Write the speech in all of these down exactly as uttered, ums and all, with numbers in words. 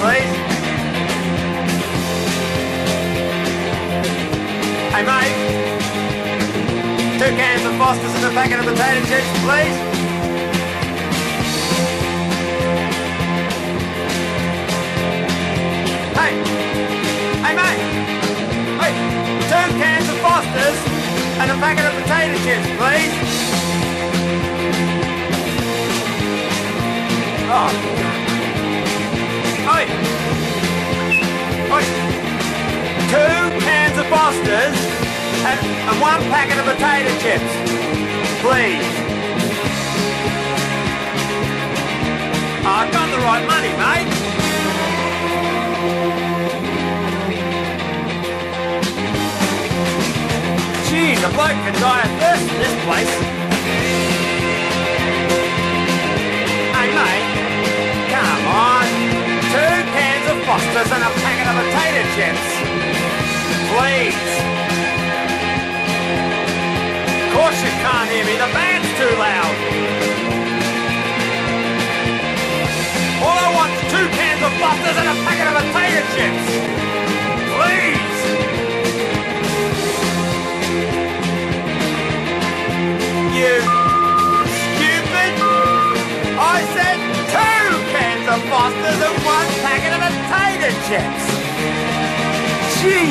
please. Hey, mate. Two cans of Fosters and a packet of potato chips, please. Hey. Hey, mate. Hey. Two cans of Fosters and a packet of potato chips, please. Oh. Oi! Oi! Two cans of Fosters and, and one packet of potato chips, please. Oh, I've got the right money, mate. Jeez, a bloke can die of thirst in this place. Fosters and a packet of potato chips, please. Of course you can't hear me, the band's too loud. All I want is two cans of Fosters and a packet of potato chips, please. You stupid. I said two cans of Fosters and one packet of potato chips. Chips. Gee.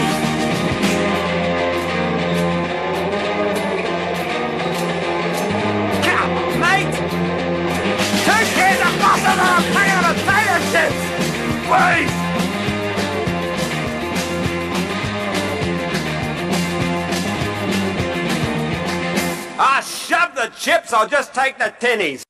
Come on, mate. Two cans of Fosters and a packet of potato chips, please. Ah, shove the chips. I'll just take the tinnies.